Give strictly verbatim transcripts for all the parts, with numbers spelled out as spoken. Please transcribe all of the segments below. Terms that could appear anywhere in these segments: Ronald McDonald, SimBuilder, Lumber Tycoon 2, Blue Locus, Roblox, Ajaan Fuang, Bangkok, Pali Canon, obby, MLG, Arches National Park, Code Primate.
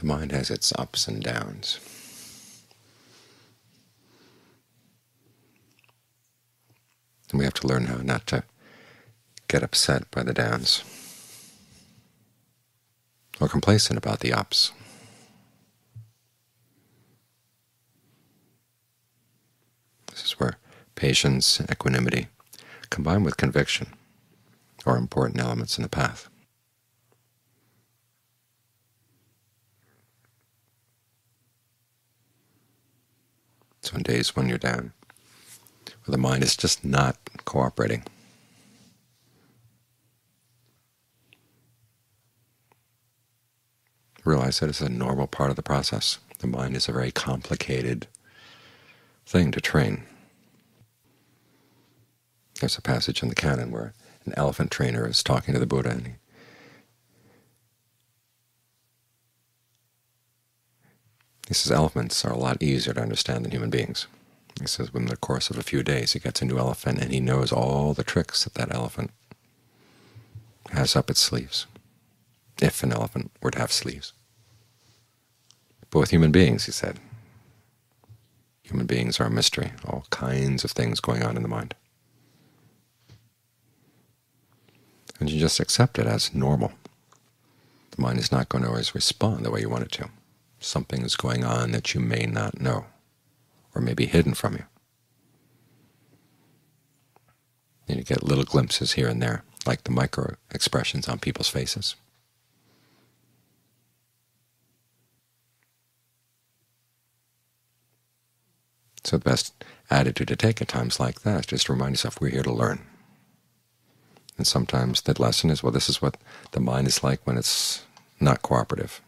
The mind has its ups and downs. And we have to learn how not to get upset by the downs or complacent about the ups. This is where patience and equanimity combined with conviction are important elements in the path. So on days when you're down, where the mind is just not cooperating, realize that it's a normal part of the process. The mind is a very complicated thing to train. There's a passage in the canon where an elephant trainer is talking to the Buddha, and he, he says elephants are a lot easier to understand than human beings. He says within the course of a few days he gets a new elephant, and he knows all the tricks that that elephant has up its sleeves, if an elephant were to have sleeves. But with human beings, he said, human beings are a mystery, all kinds of things going on in the mind. And you just accept it as normal. The mind is not going to always respond the way you want it to. Something is going on that you may not know, or may be hidden from you. And you get little glimpses here and there, like the micro expressions on people's faces. So the best attitude to take at times like that is just to remind yourself we're here to learn. And sometimes the lesson is, well, this is what the mind is like when it's not cooperative.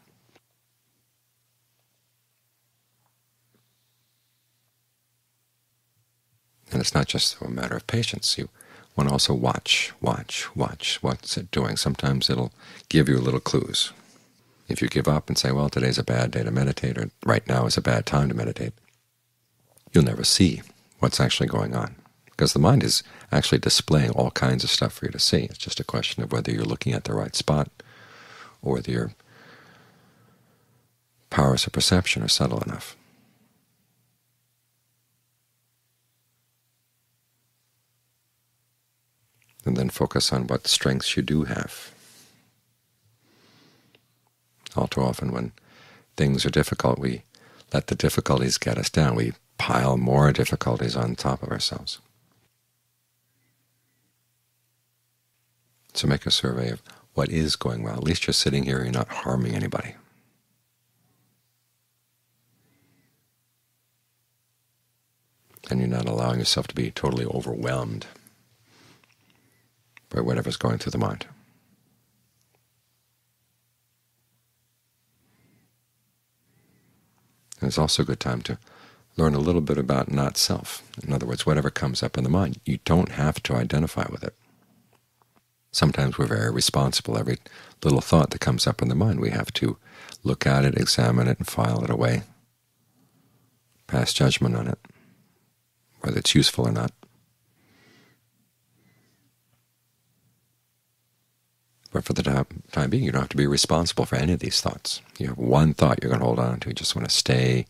And it's not just a matter of patience. You want to also watch, watch, watch. What's it doing? Sometimes it'll give you little clues. If you give up and say, well, today's a bad day to meditate, or right now is a bad time to meditate, you'll never see what's actually going on, because the mind is actually displaying all kinds of stuff for you to see. It's just a question of whether you're looking at the right spot, or whether your powers of perception are subtle enough. And then focus on what strengths you do have. All too often when things are difficult, we let the difficulties get us down. We pile more difficulties on top of ourselves. So make a survey of what is going well. At least you're sitting here, you're not harming anybody. And you're not allowing yourself to be totally overwhelmed by whatever's going through the mind. And it's also a good time to learn a little bit about not-self. In other words, whatever comes up in the mind, you don't have to identify with it. Sometimes we're very responsible. Every little thought that comes up in the mind, we have to look at it, examine it, and file it away, pass judgment on it, whether it's useful or not. But for the time, time being, you don't have to be responsible for any of these thoughts. You have one thought you're going to hold on to. You just want to stay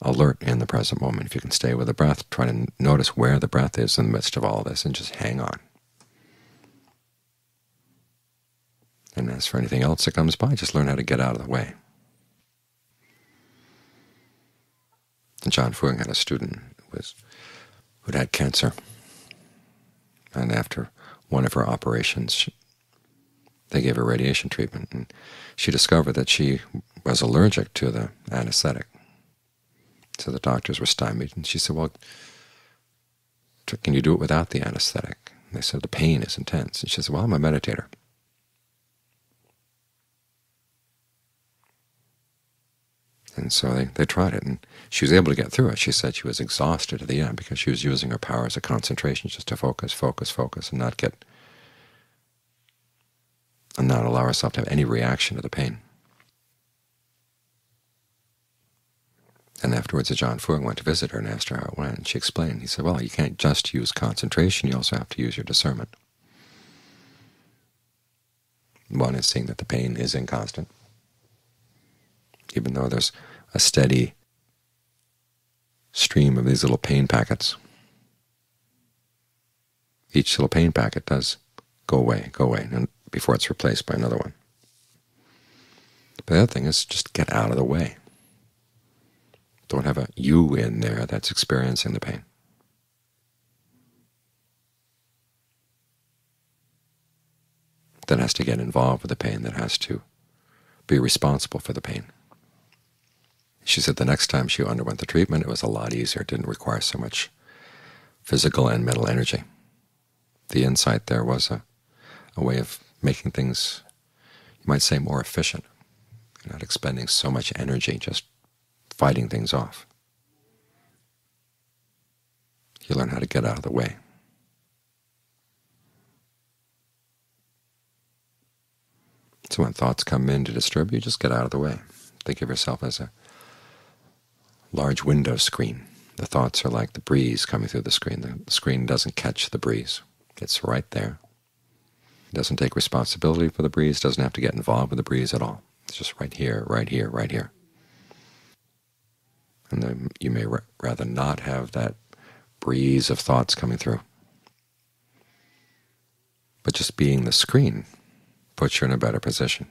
alert in the present moment. If you can stay with the breath, try to notice where the breath is in the midst of all this, and just hang on. And as for anything else that comes by, just learn how to get out of the way. Ajaan Fuang had a student who was, who'd had cancer, and after one of her operations, she, they gave her radiation treatment, and she discovered that she was allergic to the anesthetic. So the doctors were stymied, and she said, well, can you do it without the anesthetic? And they said, the pain is intense. And she said, well, I'm a meditator. And so they, they tried it, and she was able to get through it. She said she was exhausted at the end because she was using her powers of concentration just to focus, focus, focus, and not get, and not allow herself to have any reaction to the pain. And afterwards, Ajaan Fuang went to visit her and asked her how it went, and she explained. He said, well, you can't just use concentration, you also have to use your discernment. One is seeing that the pain is inconstant, even though there's a steady stream of these little pain packets. Each little pain packet does go away, go away, and before it's replaced by another one. But the other thing is just get out of the way. Don't have a you in there that's experiencing the pain. That has to get involved with the pain, that has to be responsible for the pain. She said the next time she underwent the treatment, it was a lot easier. It didn't require so much physical and mental energy. The insight there was a, a way of making things, you might say, more efficient. You're not expending so much energy just fighting things off. You learn how to get out of the way. So when thoughts come in to disturb you, just get out of the way. Think of yourself as a large window screen. The thoughts are like the breeze coming through the screen. The screen doesn't catch the breeze. It's right there. It doesn't take responsibility for the breeze, doesn't have to get involved with the breeze at all. It's just right here, right here, right here. And then you may ra- rather not have that breeze of thoughts coming through. But just being the screen puts you in a better position.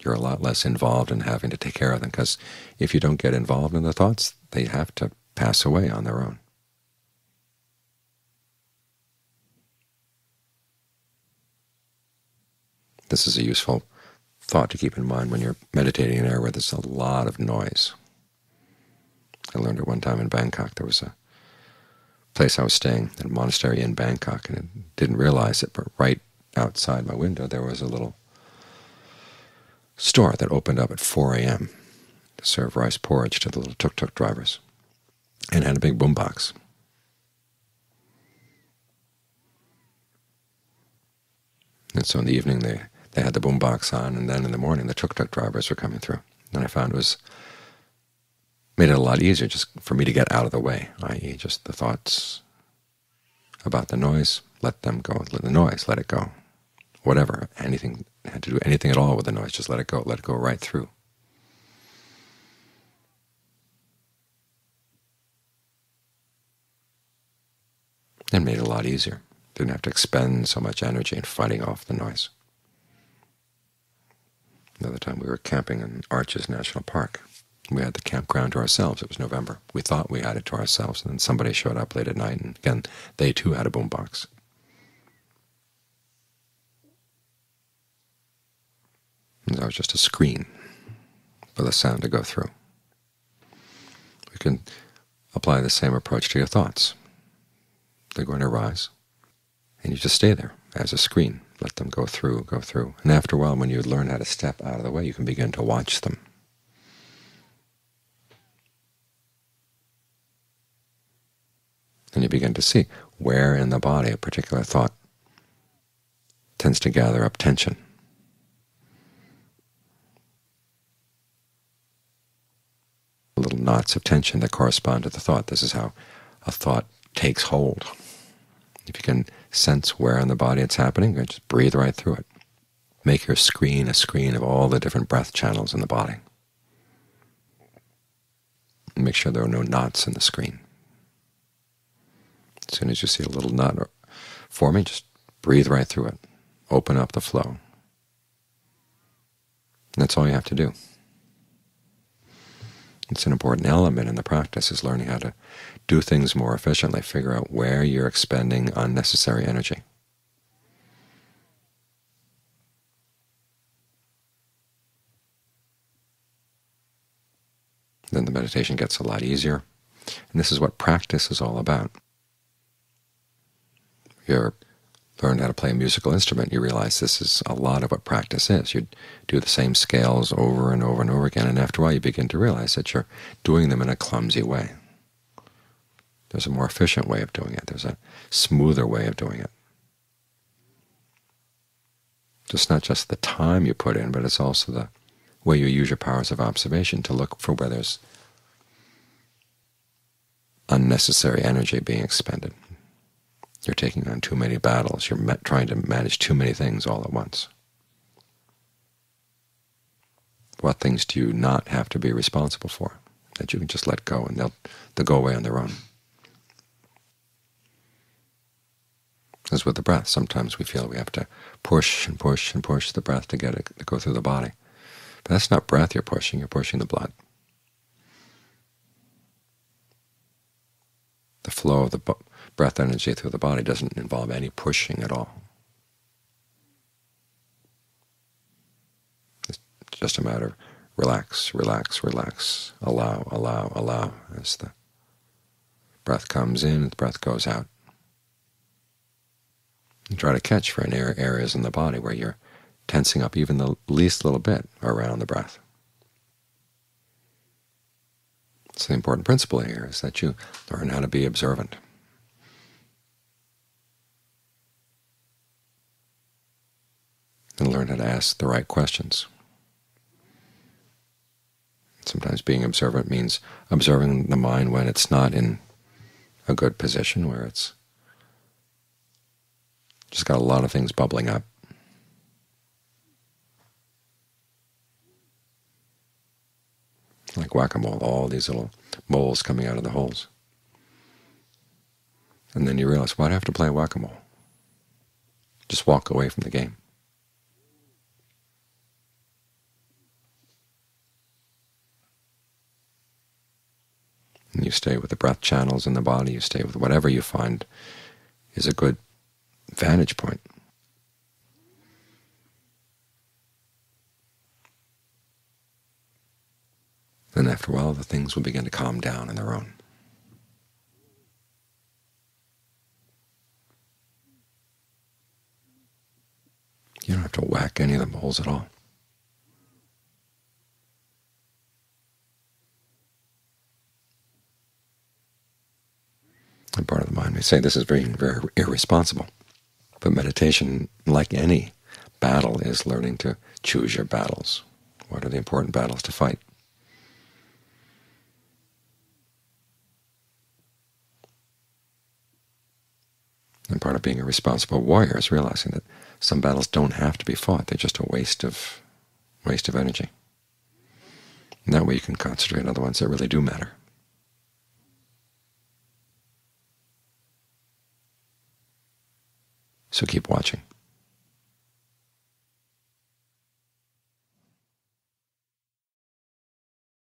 You're a lot less involved in having to take care of them, because if you don't get involved in the thoughts, they have to pass away on their own. This is a useful thought to keep in mind when you're meditating in an area where there's a lot of noise. I learned it one time in Bangkok. There was a place I was staying at, a monastery in Bangkok, and I didn't realize it, but right outside my window there was a little store that opened up at four A M to serve rice porridge to the little tuk-tuk drivers, and had a big boombox. And so in the evening they, they had the boombox on, and then in the morning the tuk-tuk drivers were coming through. And I found it was made it a lot easier just for me to get out of the way, that is just the thoughts about the noise, let them go, let the noise, let it go. Whatever, anything, had to do anything at all with the noise, just let it go, let it go right through. It made it a lot easier. Didn't have to expend so much energy in fighting off the noise. Another time we were camping in Arches National Park. We had the campground to ourselves. It was November. We thought we had it to ourselves, and then somebody showed up late at night, and again, they too had a boombox. And that was just a screen for the sound to go through. We can apply the same approach to your thoughts. They're going to rise, and you just stay there as a screen. Let them go through, go through. And after a while, when you learn how to step out of the way, you can begin to watch them. And you begin to see where in the body a particular thought tends to gather up tension. Little knots of tension that correspond to the thought. This is how a thought takes hold. If you can sense where in the body it's happening, you just breathe right through it. Make your screen a screen of all the different breath channels in the body. And make sure there are no knots in the screen. As soon as you see a little knot forming, just breathe right through it. Open up the flow. That's all you have to do. It's an important element in the practice, is learning how to do things more efficiently, figure out where you're expending unnecessary energy. Then the meditation gets a lot easier, and this is what practice is all about. You learn how to play a musical instrument, you realize this is a lot of what practice is. You do the same scales over and over and over again, and after a while you begin to realize that you're doing them in a clumsy way. There's a more efficient way of doing it. There's a smoother way of doing it. It's not just the time you put in, but it's also the way you use your powers of observation to look for where there's unnecessary energy being expended. You're taking on too many battles. You're trying to manage too many things all at once. what things do you not have to be responsible for, that you can just let go and they'll, they'll go away on their own. As with the breath, sometimes we feel we have to push and push and push the breath to get it to go through the body. But that's not breath you're pushing, you're pushing the blood. The flow of the breath energy through the body doesn't involve any pushing at all. It's just a matter of relax, relax, relax, allow, allow, allow, as the breath comes in, the breath goes out. And try to catch for any areas in the body where you're tensing up even the least little bit around the breath. So the important principle here is that you learn how to be observant. And learn how to ask the right questions. Sometimes being observant means observing the mind when it's not in a good position, where it's just got a lot of things bubbling up. Like whack-a-mole, all these little moles coming out of the holes. And then you realize, why do I have to play whack-a-mole? Just walk away from the game. And you stay with the breath channels in the body, you stay with whatever you find is a good vantage point. Then after a while the things will begin to calm down on their own. You don't have to whack any of the moles at all. And part of the mind may say this is very, very irresponsible. But meditation, like any battle, is learning to choose your battles. What are the important battles to fight? And part of being a responsible warrior is realizing that some battles don't have to be fought, they're just a waste of waste of energy. And that way you can concentrate on the ones that really do matter. So keep watching.